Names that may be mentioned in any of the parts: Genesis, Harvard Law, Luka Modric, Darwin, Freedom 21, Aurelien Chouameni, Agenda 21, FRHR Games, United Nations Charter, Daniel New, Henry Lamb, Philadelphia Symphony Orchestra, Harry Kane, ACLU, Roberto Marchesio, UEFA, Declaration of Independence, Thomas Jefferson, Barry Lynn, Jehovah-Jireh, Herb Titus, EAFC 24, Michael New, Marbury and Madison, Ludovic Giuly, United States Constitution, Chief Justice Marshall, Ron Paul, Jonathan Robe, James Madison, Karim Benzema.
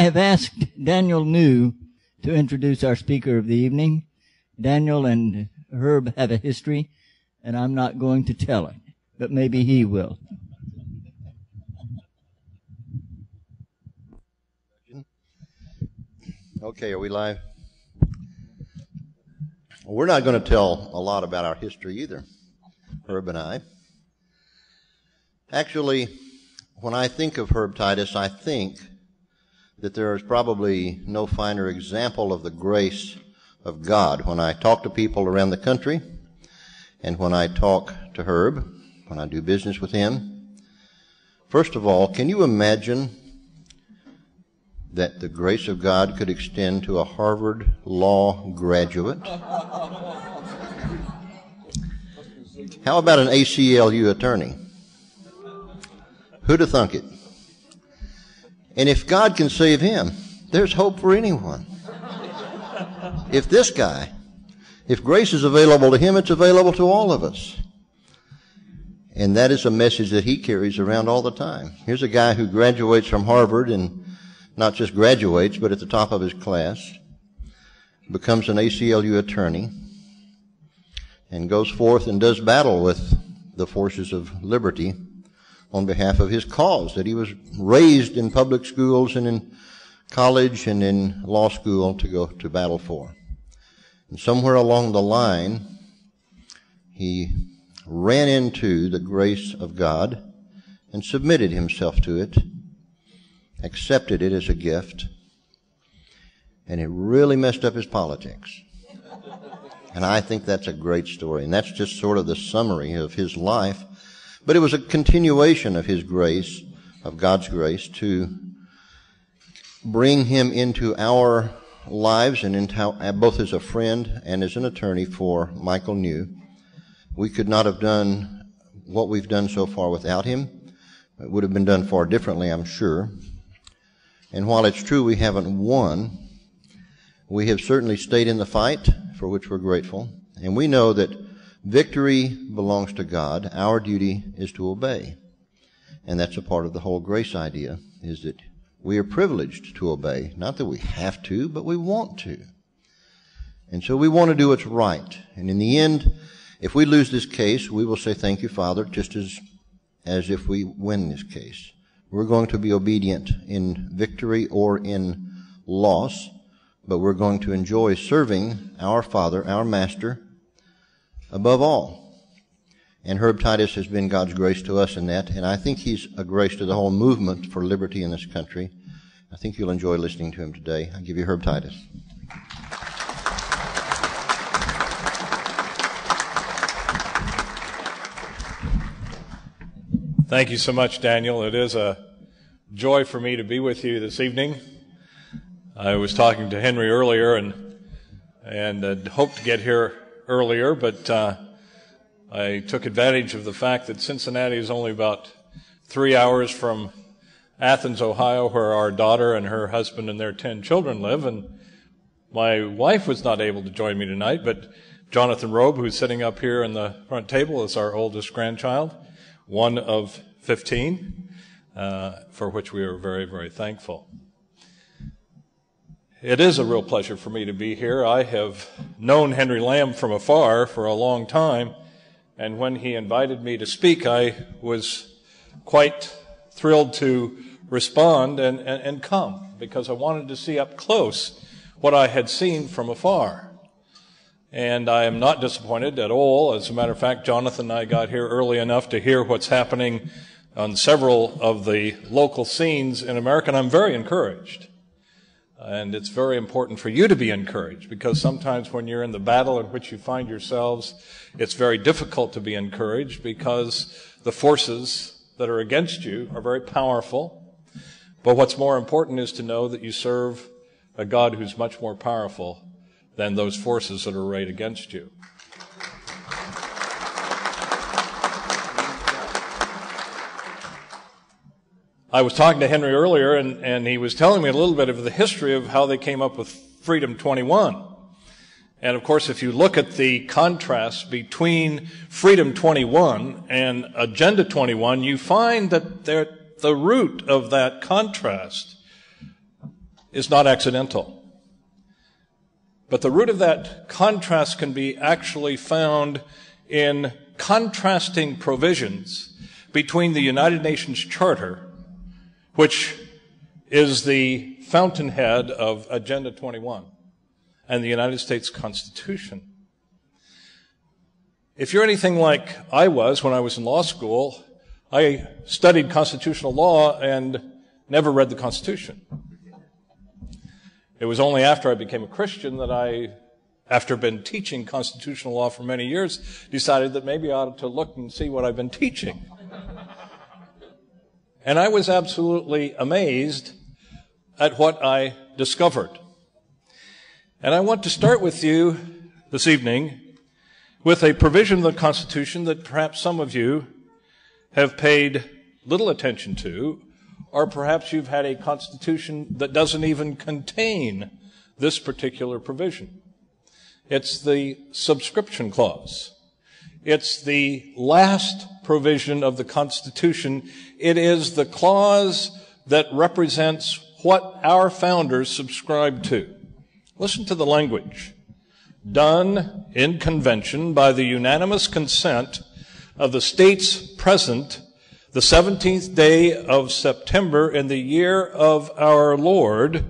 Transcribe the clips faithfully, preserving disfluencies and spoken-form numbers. I have asked Daniel New to introduce our speaker of the evening. Daniel and Herb have a history, and I'm not going to tell it, but maybe he will. Okay, are we live? Well, we're not going to tell a lot about our history either, Herb and I. Actually, when I think of Herb Titus, I think that there is probably no finer example of the grace of God. When I talk to people around the country, and when I talk to Herb, when I do business with him, first of all, can you imagine that the grace of God could extend to a Harvard Law graduate? How about an A C L U attorney? Who'd have thunk it? And if God can save him, there's hope for anyone. If this guy, if grace is available to him, it's available to all of us. And that is a message that he carries around all the time. Here's a guy who graduates from Harvard, and not just graduates, but at the top of his class, becomes an A C L U attorney, and goes forth and does battle with the forces of liberty on behalf of his cause, that he was raised in public schools and in college and in law school to go to battle for. And somewhere along the line, he ran into the grace of God and submitted himself to it, accepted it as a gift, and it really messed up his politics. And I think that's a great story, and that's just sort of the summary of his life. But it was a continuation of his grace, of God's grace, to bring him into our lives, and into both as a friend and as an attorney for Michael New. We could not have done what we've done so far without him. It would have been done far differently, I'm sure. And while it's true we haven't won, we have certainly stayed in the fight, for which we're grateful. And we know that victory belongs to God. Our duty is to obey. And that's a part of the whole grace idea, is that we are privileged to obey. Not that we have to, but we want to. And so we want to do what's right. And in the end, if we lose this case, we will say, thank you, Father, just as, as if we win this case. We're going to be obedient in victory or in loss, but we're going to enjoy serving our Father, our Master, above all. And Herb Titus has been God's grace to us in that, and I think he's a grace to the whole movement for liberty in this country. I think you'll enjoy listening to him today. I'll give you Herb Titus. Thank you so much, Daniel. It is a joy for me to be with you this evening. I was talking to Henry earlier and and uh, hoped to get here earlier, but uh, I took advantage of the fact that Cincinnati is only about three hours from Athens, Ohio, where our daughter and her husband and their ten children live, and my wife was not able to join me tonight, but Jonathan Robe, who's sitting up here in the front table, is our oldest grandchild, one of fifteen, uh, for which we are very, very thankful. It is a real pleasure for me to be here. I have known Henry Lamb from afar for a long time, and when he invited me to speak, I was quite thrilled to respond and, and, and come, because I wanted to see up close what I had seen from afar. And I am not disappointed at all. As a matter of fact, Jonathan and I got here early enough to hear what's happening on several of the local scenes in America, and I'm very encouraged. And it's very important for you to be encouraged, because sometimes when you're in the battle in which you find yourselves, it's very difficult to be encouraged because the forces that are against you are very powerful. But what's more important is to know that you serve a God who's much more powerful than those forces that are arrayed against you. I was talking to Henry earlier, and, and he was telling me a little bit of the history of how they came up with Freedom twenty-one. And, of course, if you look at the contrast between Freedom twenty-one and Agenda twenty-one, you find that the root of that contrast is not accidental. But the root of that contrast can be actually found in contrasting provisions between the United Nations Charter, which is the fountainhead of Agenda twenty-one, and the United States Constitution. If you're anything like I was when I was in law school, I studied constitutional law and never read the Constitution. It was only after I became a Christian that I, after been teaching constitutional law for many years, decided that maybe I ought to look and see what I've been teaching. And I was absolutely amazed at what I discovered. And I want to start with you this evening with a provision of the Constitution that perhaps some of you have paid little attention to, or perhaps you've had a Constitution that doesn't even contain this particular provision. It's the subscription clause. It's the last provision of the Constitution. It is the clause that represents what our founders subscribed to. Listen to the language. Done in convention by the unanimous consent of the states present the seventeenth day of September in the year of our Lord,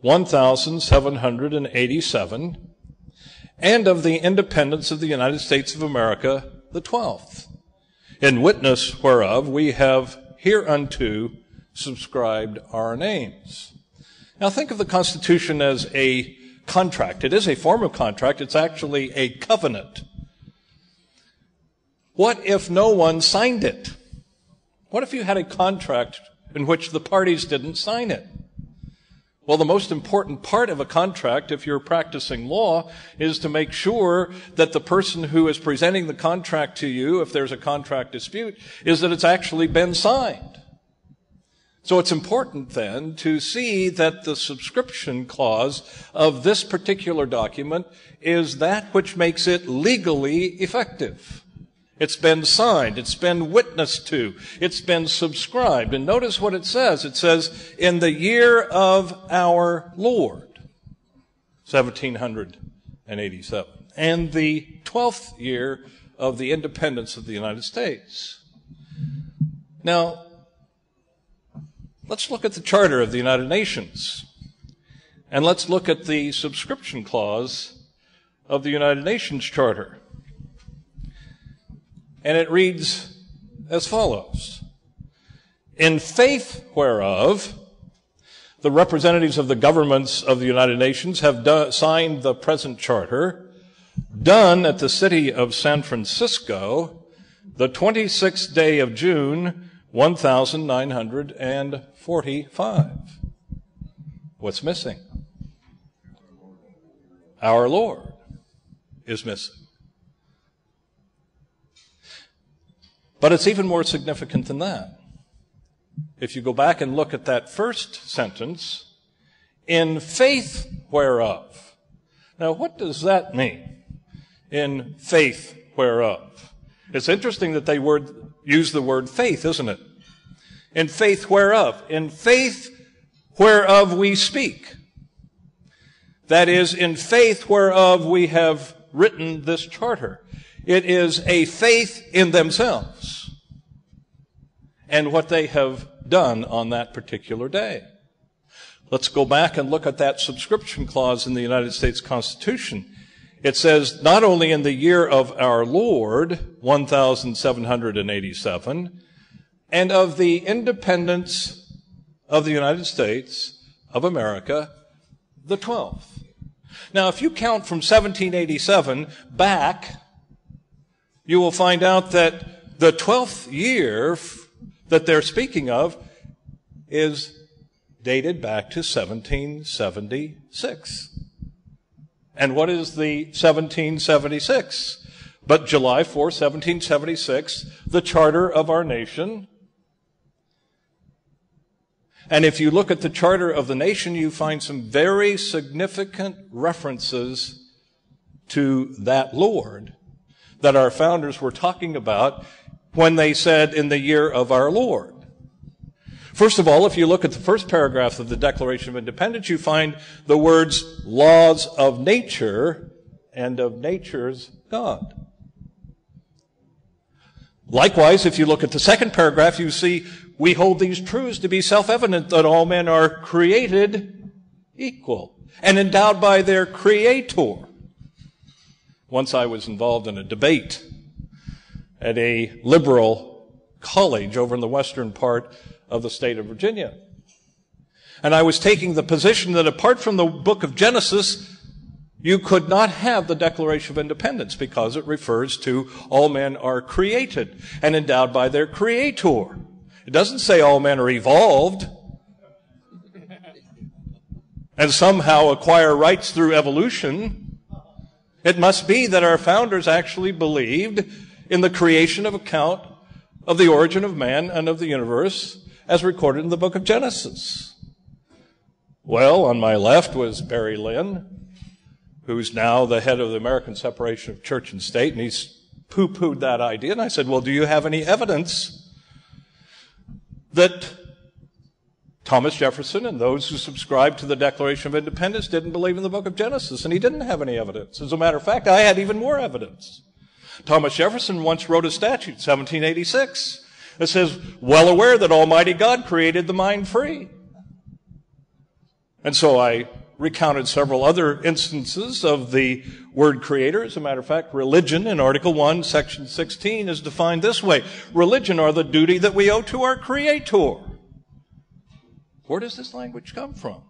one thousand seven hundred eighty-seven, and of the independence of the United States of America, the twelfth, in witness whereof we have hereunto subscribed our names. Now think of the Constitution as a contract. It is a form of contract. It's actually a covenant. What if no one signed it? What if you had a contract in which the parties didn't sign it? Well, the most important part of a contract, if you're practicing law, is to make sure that the person who is presenting the contract to you, if there's a contract dispute, is that it's actually been signed. So it's important then to see that the subscription clause of this particular document is that which makes it legally effective. It's been signed, it's been witnessed to, it's been subscribed. And notice what it says. It says, in the year of our Lord, seventeen hundred eighty-seven, and the twelfth year of the independence of the United States. Now, let's look at the Charter of the United Nations, and let's look at the subscription clause of the United Nations Charter. And it reads as follows. In faith whereof, the representatives of the governments of the United Nations have do- signed the present Charter, done at the city of San Francisco, the twenty-sixth day of June, one thousand nine hundred forty-five. What's missing? Our Lord is missing. But it's even more significant than that. If you go back and look at that first sentence, in faith whereof. Now, what does that mean? In faith whereof. It's interesting that they word use the word faith, isn't it? In faith whereof. In faith whereof we speak. That is, in faith whereof we have written this charter. It is a faith in themselves and what they have done on that particular day. Let's go back and look at that subscription clause in the United States Constitution. It says, not only in the year of our Lord, one thousand seven hundred eighty-seven, and of the independence of the United States of America, the twelfth. Now, if you count from seventeen eighty-seven back, you will find out that the twelfth year that they're speaking of is dated back to seventeen seventy-six. And what is the seventeen seventy-six? But July fourth, seventeen seventy-six, the charter of our nation. And if you look at the charter of the nation, you find some very significant references to that Lord that our founders were talking about when they said in the year of our Lord. First of all, if you look at the first paragraph of the Declaration of Independence, you find the words laws of nature and of nature's God. Likewise, if you look at the second paragraph, you see we hold these truths to be self-evident, that all men are created equal and endowed by their Creator. Once I was involved in a debate at a liberal college over in the western part of the state of Virginia. And I was taking the position that apart from the book of Genesis, you could not have the Declaration of Independence because it refers to all men are created and endowed by their Creator. It doesn't say all men are evolved and somehow acquire rights through evolution. It must be that our founders actually believed in the creation of account of the origin of man and of the universe as recorded in the book of Genesis. Well, on my left was Barry Lynn, who's now the head of the American separation of church and state, and he's poo-pooed that idea. And I said, well, do you have any evidence that Thomas Jefferson and those who subscribed to the Declaration of Independence didn't believe in the book of Genesis? And he didn't have any evidence. As a matter of fact, I had even more evidence. Thomas Jefferson once wrote a statute, seventeen eighty-six, it says, well aware that Almighty God created the mind free. And so I recounted several other instances of the word creator. As a matter of fact, religion in Article one, Section sixteen is defined this way. Religion are the duty that we owe to our Creator. Where does this language come from?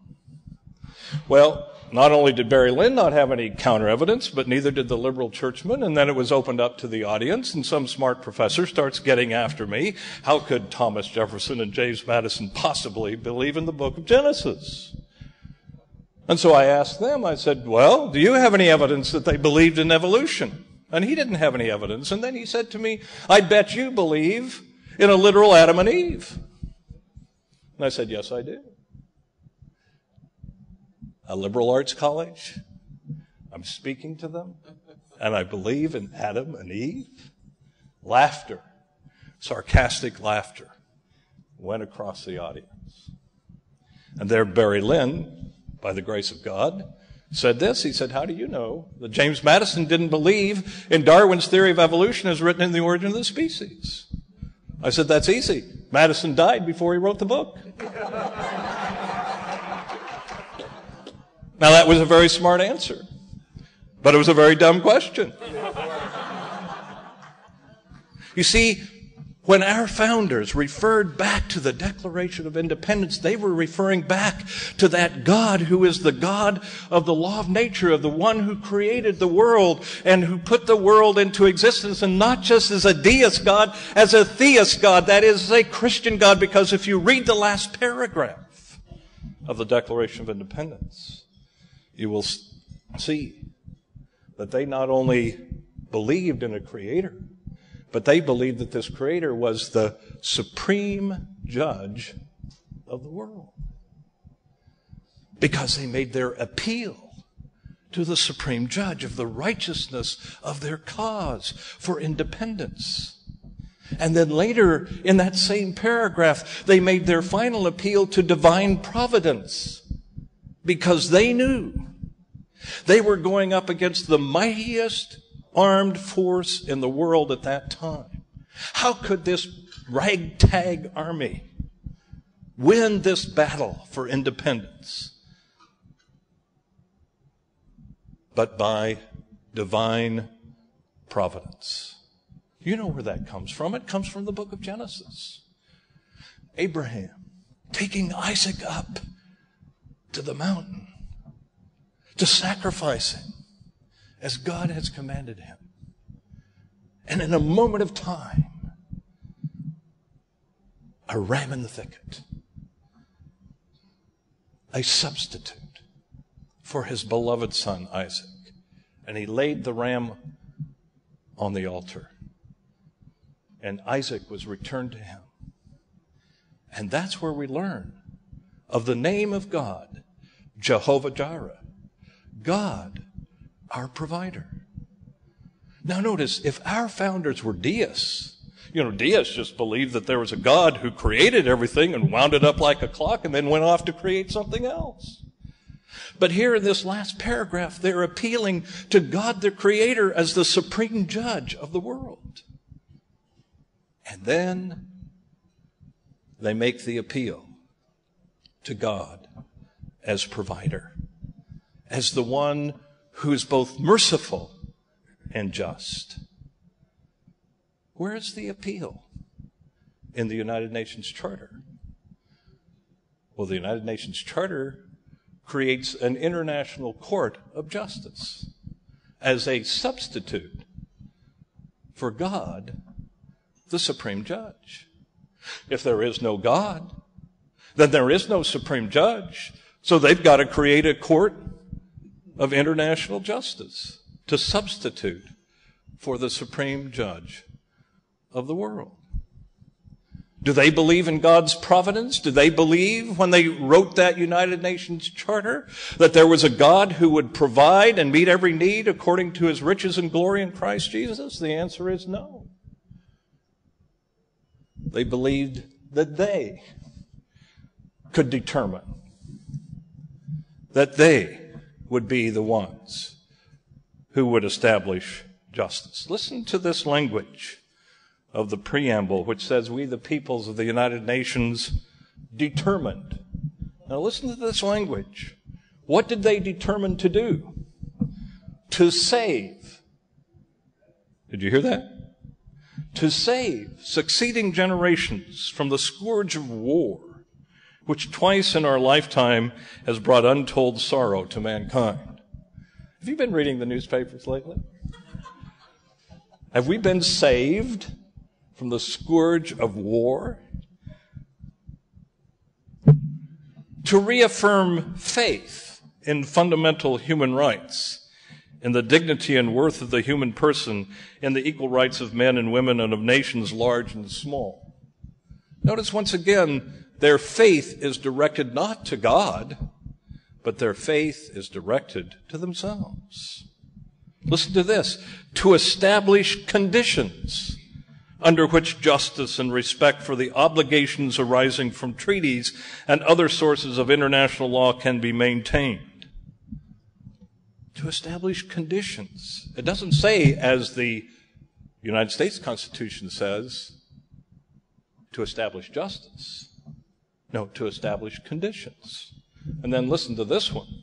Well, not only did Barry Lynn not have any counter evidence, but neither did the liberal churchman, and then it was opened up to the audience, and some smart professor starts getting after me. How could Thomas Jefferson and James Madison possibly believe in the book of Genesis? And so I asked them, I said, well, do you have any evidence that they believed in evolution? And he didn't have any evidence. And then he said to me, I bet you believe in a literal Adam and Eve. And I said, yes, I do. A liberal arts college, I'm speaking to them, and I believe in Adam and Eve. Laughter, sarcastic laughter, went across the audience. And there Barry Lynn, by the grace of God, said this. He said, how do you know that James Madison didn't believe in Darwin's theory of evolution as written in The Origin of the Species? I said, that's easy. Madison died before he wrote the book. Now, that was a very smart answer, but it was a very dumb question. You see, when our founders referred back to the Declaration of Independence, they were referring back to that God who is the God of the law of nature, of the one who created the world and who put the world into existence, and not just as a deist God, as a theist God, that is, a Christian God, because if you read the last paragraph of the Declaration of Independence, you will see that they not only believed in a creator, but they believed that this creator was the supreme judge of the world, because they made their appeal to the supreme judge of the righteousness of their cause for independence. And then later in that same paragraph, they made their final appeal to divine providence, because they knew they were going up against the mightiest armed force in the world at that time. How could this ragtag army win this battle for independence? But by divine providence. You know where that comes from. It comes from the book of Genesis. Abraham taking Isaac up to the mountain to sacrifice him as God has commanded him. And in a moment of time, a ram in the thicket, a substitute for his beloved son Isaac. And he laid the ram on the altar, and Isaac was returned to him. And that's where we learn of the name of God, Jehovah-Jireh, God, our provider. Now notice, if our founders were deists, you know, deists just believed that there was a God who created everything and wound it up like a clock and then went off to create something else. But here in this last paragraph, they're appealing to God the Creator as the supreme judge of the world. And then they make the appeal to God as provider, as the one who is both merciful and just. Where is the appeal in the United Nations Charter? Well, the United Nations Charter creates an international court of justice as a substitute for God, the supreme judge. If there is no God, then there is no supreme judge, so they've got to create a court of international justice to substitute for the supreme judge of the world. Do they believe in God's providence? Do they believe when they wrote that United Nations Charter that there was a God who would provide and meet every need according to his riches and glory in Christ Jesus? The answer is no. They believed that they could determine, that they would be the ones who would establish justice. Listen to this language of the preamble, which says, "We, the peoples of the United Nations, determined." Now listen to this language. What did they determine to do? To save. Did you hear that? To save succeeding generations from the scourge of war, which twice in our lifetime has brought untold sorrow to mankind. Have you been reading the newspapers lately? Have we been saved from the scourge of war? To reaffirm faith in fundamental human rights, in the dignity and worth of the human person, in the equal rights of men and women and of nations large and small. Notice once again, their faith is directed not to God, but their faith is directed to themselves. Listen to this. To establish conditions under which justice and respect for the obligations arising from treaties and other sources of international law can be maintained. To establish conditions. It doesn't say, as the United States Constitution says, to establish justice. No, to establish conditions. And then listen to this one.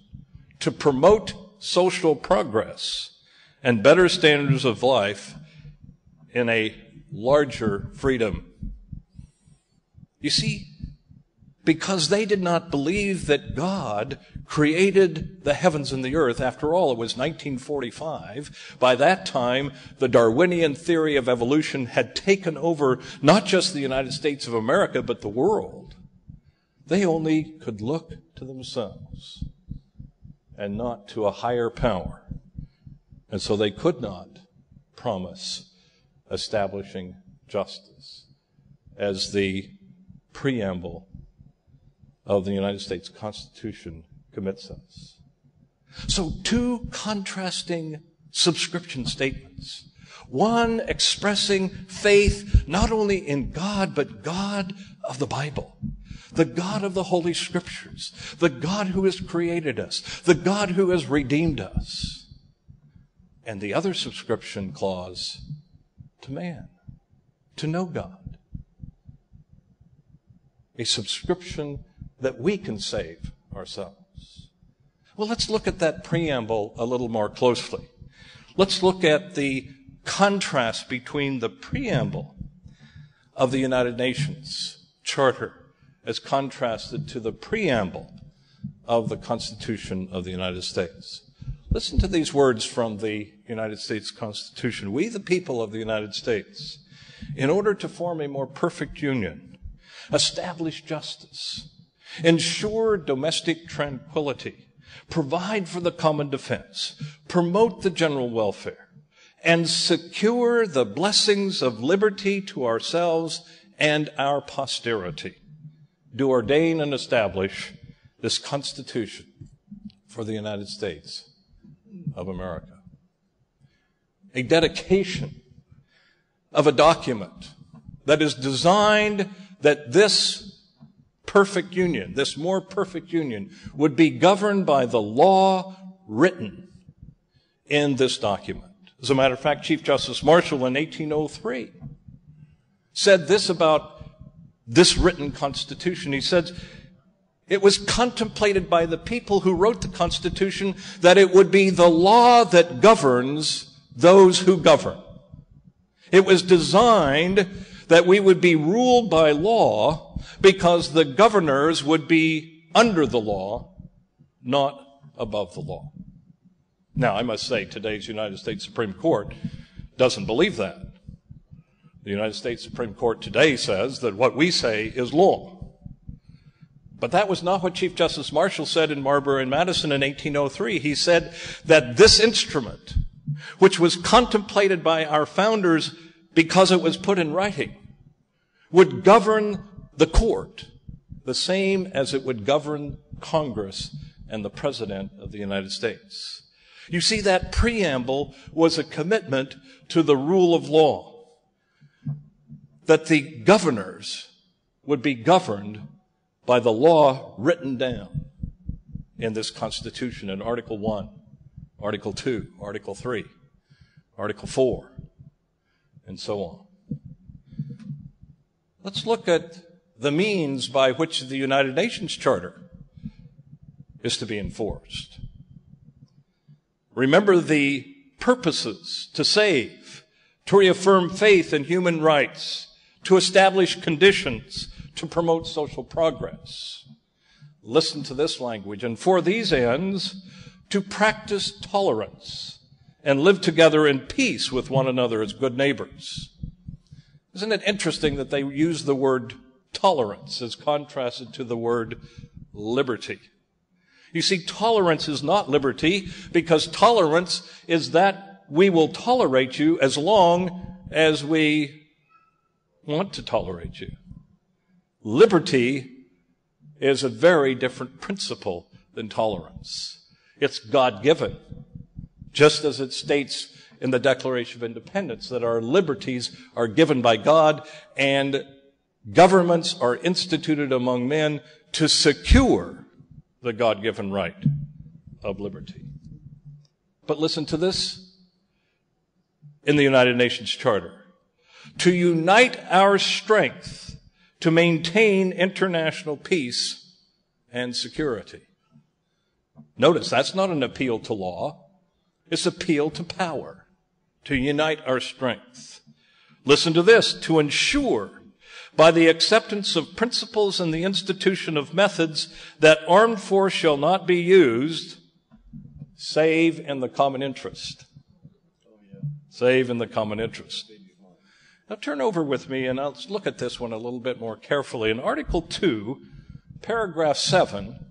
To promote social progress and better standards of life in a larger freedom. You see, because they did not believe that God created the heavens and the earth. After all, it was nineteen forty-five. By that time, the Darwinian theory of evolution had taken over not just the United States of America, but the world. They only could look to themselves and not to a higher power. And so they could not promise establishing justice as the preamble of the United States Constitution commits us. So two contrasting subscription statements. One expressing faith not only in God, but God of the Bible, the God of the Holy Scriptures, the God who has created us, the God who has redeemed us. And the other subscription clause, to man, to know God. A subscription that we can save ourselves. Well, let's look at that preamble a little more closely. Let's look at the contrast between the preamble of the United Nations Charter as contrasted to the preamble of the Constitution of the United States. Listen to these words from the United States Constitution. We, the people of the United States, in order to form a more perfect union, establish justice, ensure domestic tranquility, provide for the common defense, promote the general welfare, and secure the blessings of liberty to ourselves and our posterity, do ordain and establish this Constitution for the United States of America. A dedication of a document that is designed that this perfect union, this more perfect union, would be governed by the law written in this document. As a matter of fact, Chief Justice Marshall in eighteen oh three said this about this written Constitution. He said, it was contemplated by the people who wrote the Constitution that it would be the law that governs those who govern. It was designed that we would be ruled by law because the governors would be under the law, not above the law. Now, I must say, today's United States Supreme Court doesn't believe that. The United States Supreme Court today says that what we say is law. But that was not what Chief Justice Marshall said in Marbury and Madison in eighteen oh three. He said that this instrument, which was contemplated by our founders because it was put in writing, would govern the court the same as it would govern Congress and the President of the United States. You see, that preamble was a commitment to the rule of law, that the governors would be governed by the law written down in this Constitution in Article one, Article two, Article three, Article four, and so on. Let's look at the means by which the United Nations Charter is to be enforced. Remember the purposes: to save, to reaffirm faith in human rights, to establish conditions to promote social progress. Listen to this language. And for these ends, to practice tolerance and live together in peace with one another as good neighbors. Isn't it interesting that they use the word tolerance as contrasted to the word liberty? You see, tolerance is not liberty, because tolerance is that we will tolerate you as long as we want to tolerate you. Liberty is a very different principle than tolerance. It's God-given, just as it states in the Declaration of Independence that our liberties are given by God and governments are instituted among men to secure the God-given right of liberty. But listen to this in the United Nations Charter: to unite our strength to maintain international peace and security. Notice, that's not an appeal to law. It's an appeal to power, to unite our strength. Listen to this: to ensure, by the acceptance of principles and the institution of methods, that armed force shall not be used save in the common interest. Save in the common interest. Now turn over with me and let's look at this one a little bit more carefully. In Article two, Paragraph seven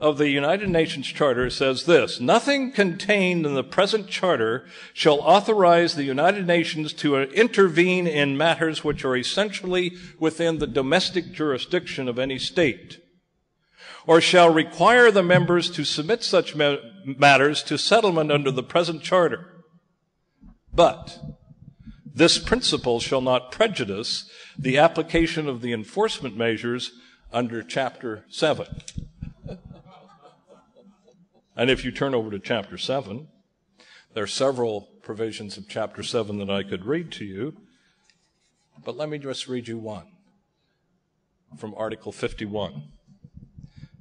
of the United Nations Charter says this: nothing contained in the present charter shall authorize the United Nations to intervene in matters which are essentially within the domestic jurisdiction of any state, or shall require the members to submit such ma- matters to settlement under the present charter. But this principle shall not prejudice the application of the enforcement measures under Chapter seven. And if you turn over to Chapter seven, there are several provisions of Chapter seven that I could read to you, but let me just read you one from Article fifty-one.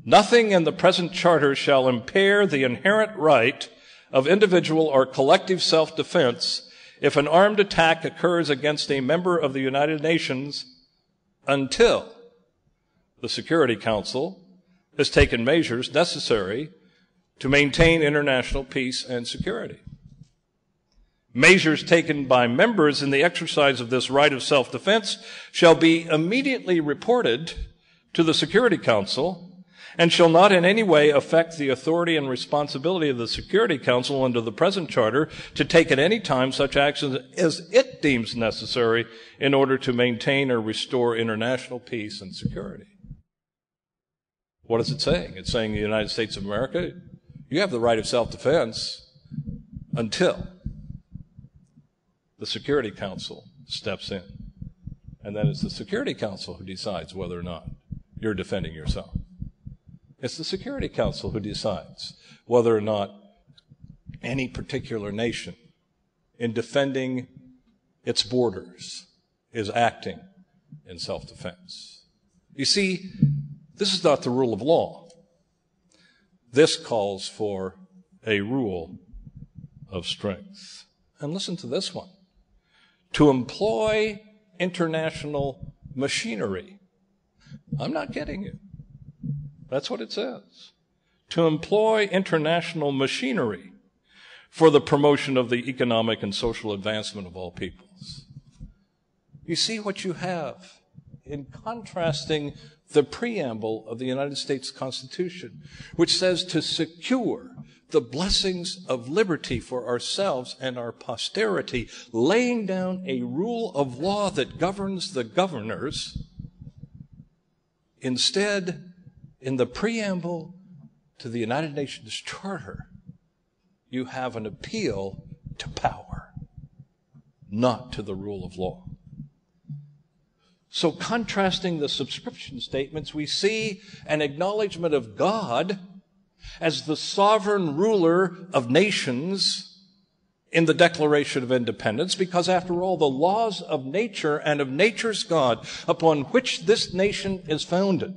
Nothing in the present charter shall impair the inherent right of individual or collective self-defense if an armed attack occurs against a member of the United Nations, until the Security Council has taken measures necessary to maintain international peace and security. Measures taken by members in the exercise of this right of self-defense shall be immediately reported to the Security Council and shall not in any way affect the authority and responsibility of the Security Council under the present charter to take at any time such actions as it deems necessary in order to maintain or restore international peace and security. What is it saying? It's saying the United States of America, you have the right of self-defense until the Security Council steps in and then it's the Security Council who decides whether or not you're defending yourself. It's the Security Council who decides whether or not any particular nation, in defending its borders, is acting in self-defense. You see, this is not the rule of law. This calls for a rule of strength. And listen to this one. To employ international machinery. I'm not kidding you. That's what it says. To employ international machinery for the promotion of the economic and social advancement of all peoples. You see what you have in contrasting the preamble of the United States Constitution, which says to secure the blessings of liberty for ourselves and our posterity, laying down a rule of law that governs the governors. Instead, in the preamble to the United Nations Charter, you have an appeal to power, not to the rule of law. So contrasting the subscription statements, we see an acknowledgement of God as the sovereign ruler of nations in the Declaration of Independence, because after all, the laws of nature and of nature's God upon which this nation is founded,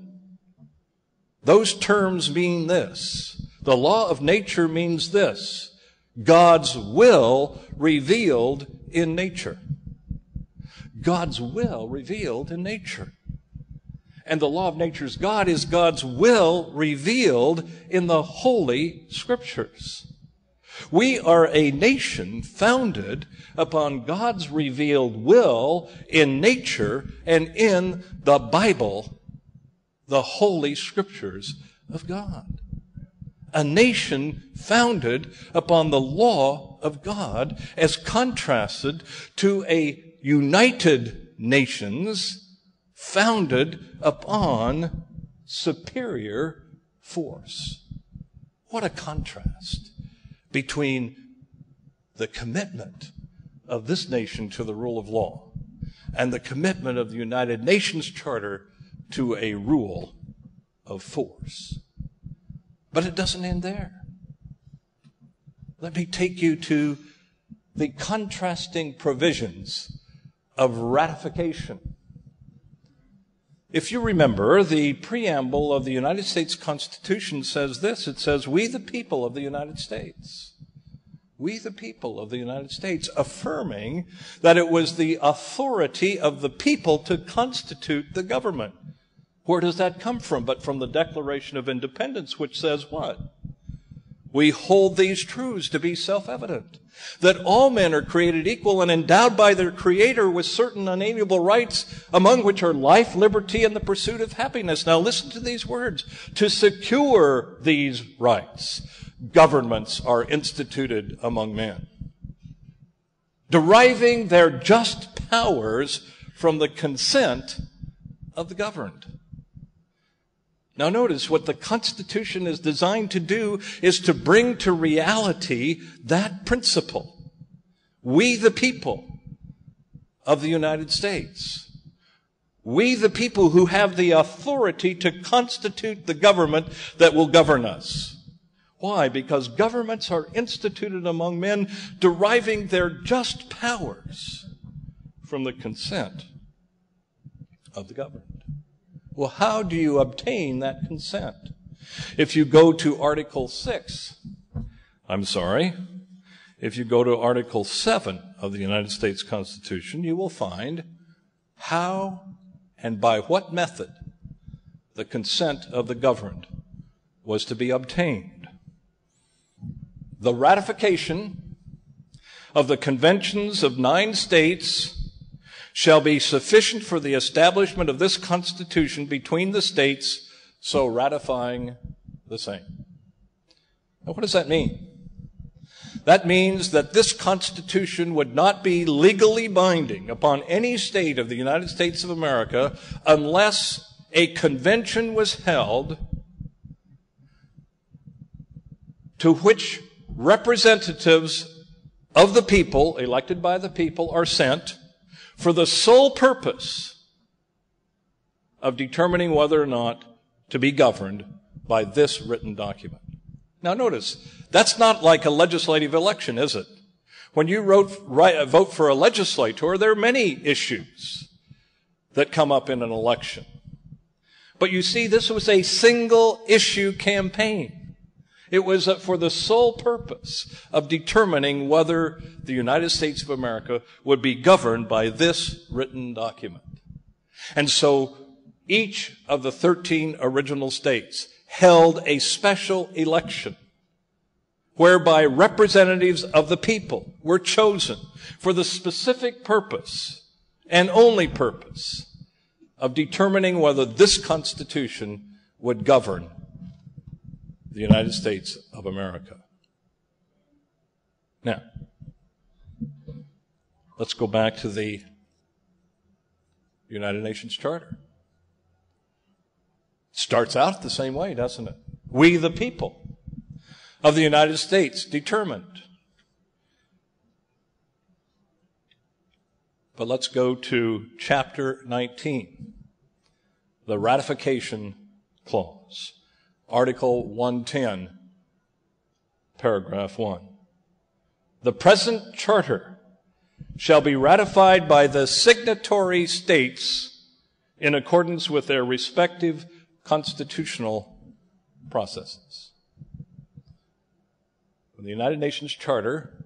those terms mean this. The law of nature means this: God's will revealed in nature. God's will revealed in nature. And the law of nature's God is God's will revealed in the Holy Scriptures. We are a nation founded upon God's revealed will in nature and in the Bible, the Holy Scriptures of God. A nation founded upon the law of God as contrasted to a United Nations founded upon superior force. What a contrast between the commitment of this nation to the rule of law and the commitment of the United Nations Charter to a rule of force. But it doesn't end there. Let me take you to the contrasting provisions of ratification. If you remember, the preamble of the United States Constitution says this. It says, we the people of the United States, we the people of the United States, affirming that it was the authority of the people to constitute the government. Where does that come from? But from the Declaration of Independence, which says what? We hold these truths to be self-evident, that all men are created equal and endowed by their Creator with certain unalienable rights, among which are life, liberty, and the pursuit of happiness. Now listen to these words. To secure these rights, governments are instituted among men, deriving their just powers from the consent of the governed. Now notice what the Constitution is designed to do is to bring to reality that principle. We the people of the United States, we the people who have the authority to constitute the government that will govern us. Why? Because governments are instituted among men, deriving their just powers from the consent of the governed. Well, how do you obtain that consent? If you go to Article six, I'm sorry, if you go to Article seven of the United States Constitution, you will find how and by what method the consent of the governed was to be obtained. The ratification of the conventions of nine states shall be sufficient for the establishment of this Constitution between the states, so ratifying the same. Now, what does that mean? That means that this Constitution would not be legally binding upon any state of the United States of America unless a convention was held to which representatives of the people, elected by the people, are sent, for the sole purpose of determining whether or not to be governed by this written document. Now notice, that's not like a legislative election, is it? When you wrote, right, vote for a legislator, there are many issues that come up in an election. But you see, this was a single issue campaign. It was for the sole purpose of determining whether the United States of America would be governed by this written document. And so each of the thirteen original states held a special election whereby representatives of the people were chosen for the specific purpose and only purpose of determining whether this Constitution would govern the United States of America. Now, let's go back to the United Nations Charter. It starts out the same way, doesn't it? We, the people of the United States, determined. But let's go to chapter nineteen, the ratification clause, Article one ten, paragraph one. The present charter shall be ratified by the signatory states in accordance with their respective constitutional processes. The United Nations Charter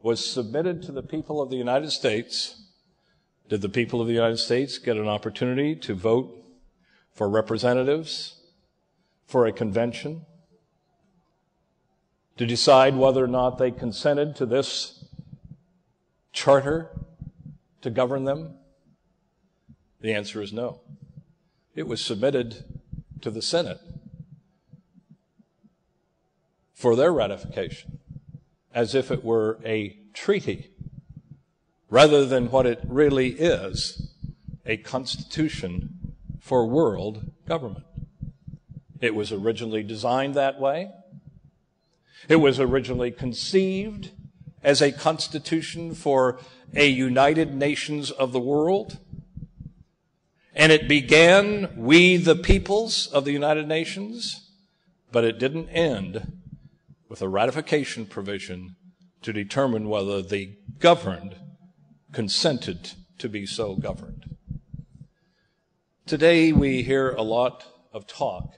was submitted to the people of the United States. Did the people of the United States get an opportunity to vote for representatives, for a convention, to decide whether or not they consented to this charter to govern them? The answer is no. It was submitted to the Senate for their ratification, as if it were a treaty, rather than what it really is, a constitution for world government. It was originally designed that way. It was originally conceived as a constitution for a United Nations of the world. And it began, we the peoples of the United Nations, but it didn't end with a ratification provision to determine whether the governed consented to be so governed. Today we hear a lot of talk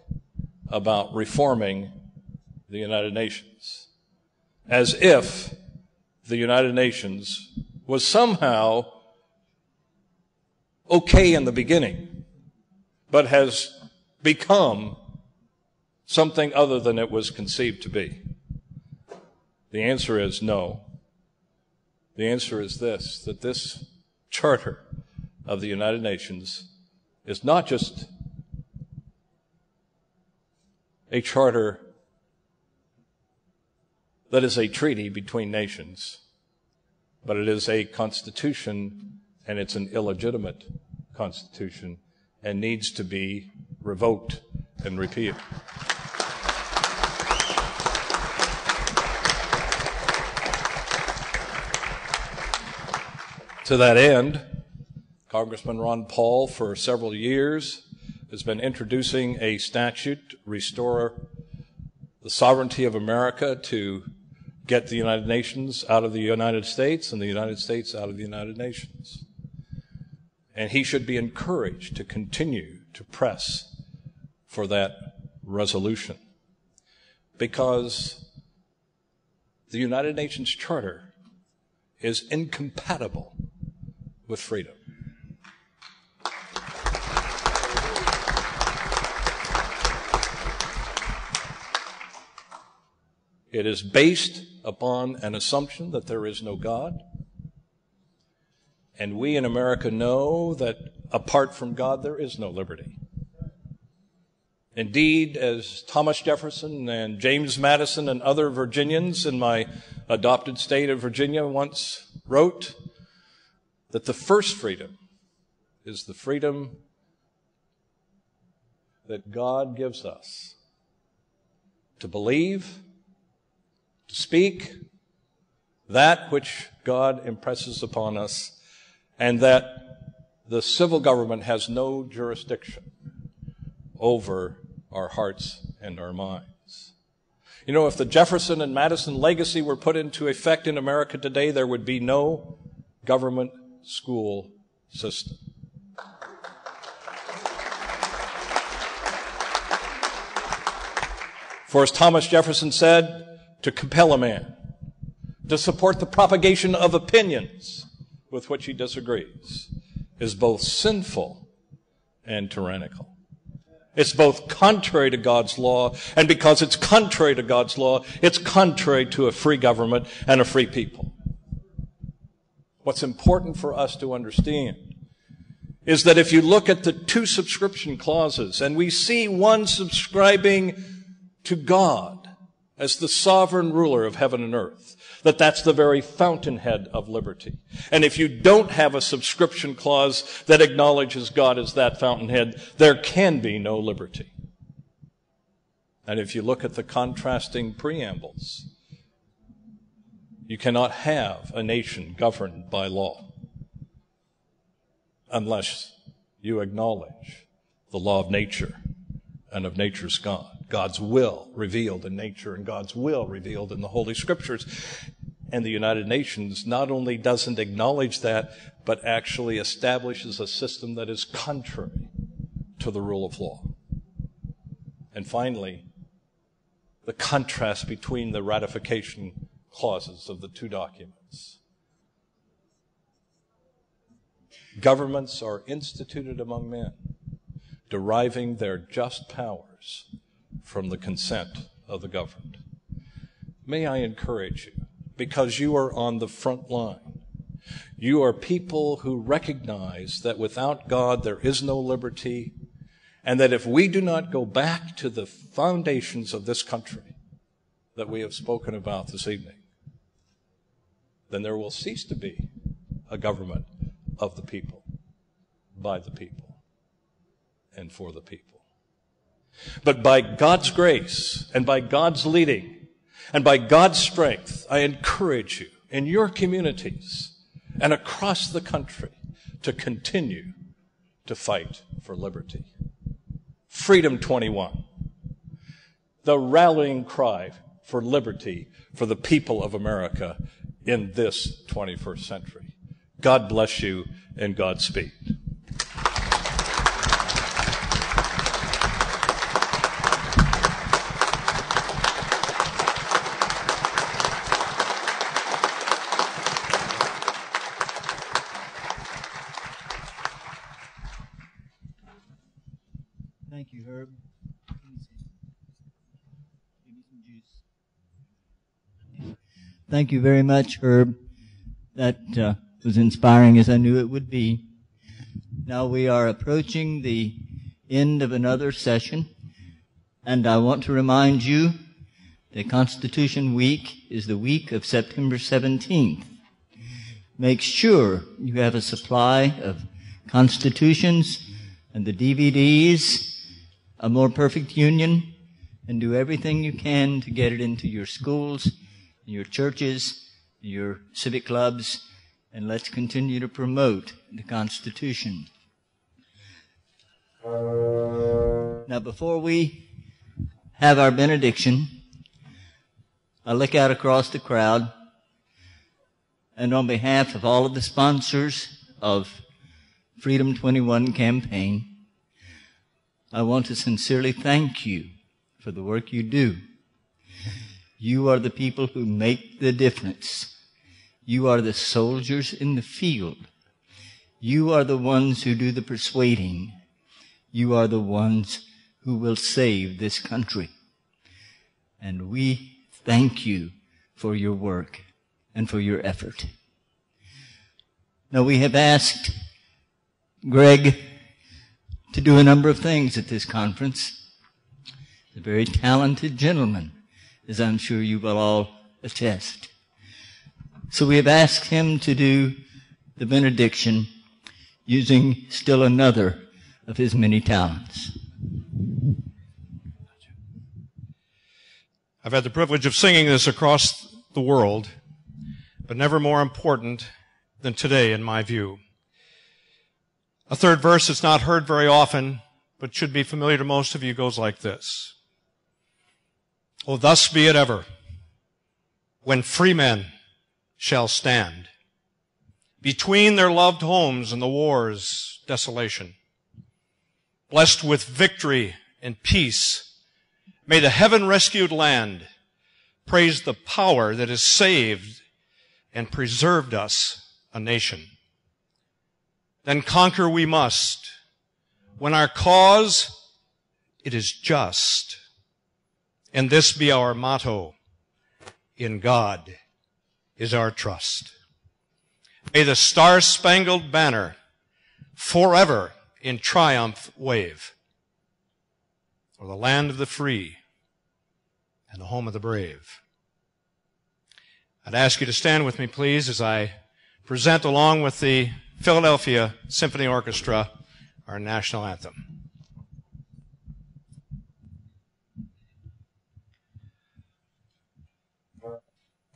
about reforming the United Nations, as if the United Nations was somehow okay in the beginning, but has become something other than it was conceived to be. The answer is no. The answer is this, that this charter of the United Nations is not just a charter that is a treaty between nations, but it is a constitution, and it's an illegitimate constitution and needs to be revoked and repealed. To that end, Congressman Ron Paul, for several years, has been introducing a statute to restore the sovereignty of America, to get the United Nations out of the United States and the United States out of the United Nations. And he should be encouraged to continue to press for that resolution, because the United Nations Charter is incompatible with freedom. It is based upon an assumption that there is no God, and we in America know that apart from God there is no liberty. Indeed, as Thomas Jefferson and James Madison and other Virginians in my adopted state of Virginia once wrote, that the first freedom is the freedom that God gives us to believe, to speak that which God impresses upon us, and that the civil government has no jurisdiction over our hearts and our minds. You know, if the Jefferson and Madison legacy were put into effect in America today, there would be no government school system. For as Thomas Jefferson said, to compel a man to support the propagation of opinions with which he disagrees is both sinful and tyrannical. It's both contrary to God's law, and because it's contrary to God's law, it's contrary to a free government and a free people. What's important for us to understand is that if you look at the two subscription clauses, and we see one subscribing to God as the sovereign ruler of heaven and earth, that that's the very fountainhead of liberty. And if you don't have a subscription clause that acknowledges God as that fountainhead, there can be no liberty. And if you look at the contrasting preambles, you cannot have a nation governed by law unless you acknowledge the law of nature and of nature's God. God's will revealed in nature and God's will revealed in the Holy Scriptures. And the United Nations not only doesn't acknowledge that, but actually establishes a system that is contrary to the rule of law. And finally, the contrast between the ratification clauses of the two documents. Governments are instituted among men, deriving their just powers from the consent of the governed. May I encourage you, because you are on the front line. You are people who recognize that without God there is no liberty, and that if we do not go back to the foundations of this country that we have spoken about this evening, then there will cease to be a government of the people, by the people, and for the people. But by God's grace and by God's leading and by God's strength, I encourage you in your communities and across the country to continue to fight for liberty. Freedom twenty-one, the rallying cry for liberty for the people of America in this twenty-first century. God bless you and Godspeed. Thank you very much, Herb. That uh, was inspiring, as I knew it would be. Now we are approaching the end of another session, and I want to remind you that Constitution Week is the week of September seventeenth. Make sure you have a supply of constitutions and the D V Ds, A More Perfect Union, and do everything you can to get it into your schools, your churches, your civic clubs, and let's continue to promote the Constitution. Now, before we have our benediction, I look out across the crowd, and on behalf of all of the sponsors of Freedom twenty-one campaign, I want to sincerely thank you for the work you do. You are the people who make the difference. You are the soldiers in the field. You are the ones who do the persuading. You are the ones who will save this country. And we thank you for your work and for your effort. Now, we have asked Greg to do a number of things at this conference. He's a very talented gentleman, as I'm sure you will all attest. So we have asked him to do the benediction using still another of his many talents. I've had the privilege of singing this across the world, but never more important than today, in my view. A third verse that's not heard very often, but should be familiar to most of you, goes like this. Oh, thus be it ever, when free men shall stand, between their loved homes and the war's desolation, blessed with victory and peace, may the heaven-rescued land praise the power that has saved and preserved us a nation. Then conquer we must, when our cause, it is just. And this be our motto, in God is our trust. May the star-spangled banner forever in triumph wave, or the land of the free and the home of the brave. I'd ask you to stand with me, please, as I present, along with the Philadelphia Symphony Orchestra, our national anthem.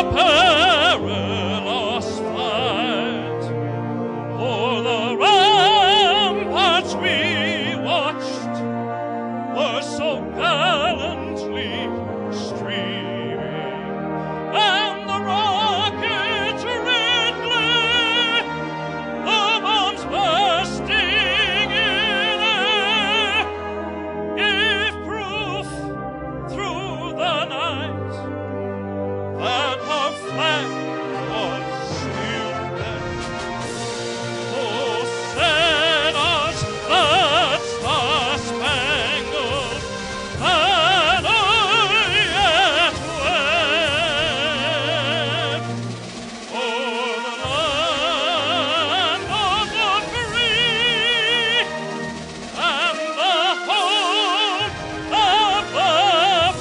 perilous fight, o'er the ramparts we watched were so gallantly streaming, and the rockets' red glare, the bombs bursting in air, gave proof through the night that our flag was still red. Oh, send us that star-spangled banner yet wave, o'er the land of the free and the home of the brave.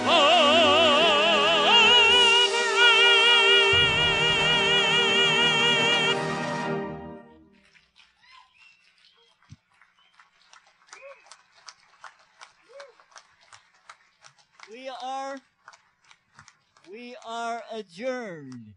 Oh, We are, we are adjourned.